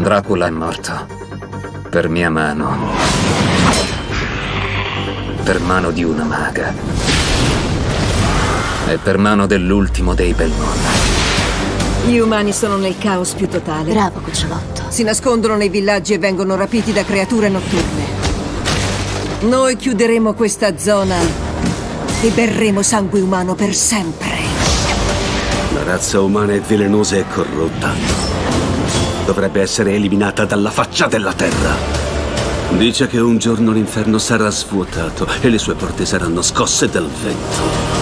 Dracula è morto. Per mia mano. Per mano di una maga. E per mano dell'ultimo dei Belmont. Gli umani sono nel caos più totale. Bravo, cucciolotto. Si nascondono nei villaggi e vengono rapiti da creature notturne. Noi chiuderemo questa zona e berremo sangue umano per sempre. La razza umana è velenosa e corrotta. Dovrebbe essere eliminata dalla faccia della terra. Dice che un giorno l'inferno sarà svuotato e le sue porte saranno scosse dal vento.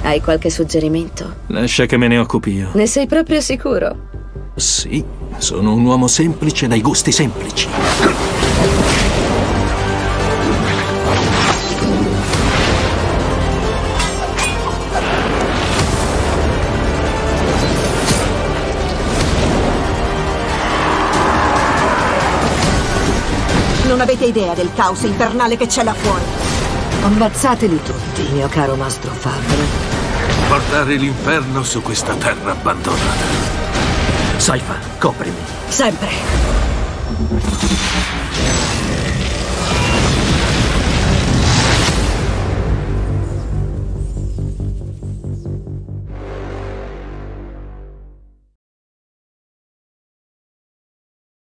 Hai qualche suggerimento? Lascia che me ne occupi io. Ne sei proprio sicuro? Sì, sono un uomo semplice dai gusti semplici. Non avete idea del caos infernale che c'è là fuori. Ammazzateli tutti, mio caro Mastro Fabbro. Portare l'inferno su questa terra abbandonata. Sypha, coprimi. Sempre.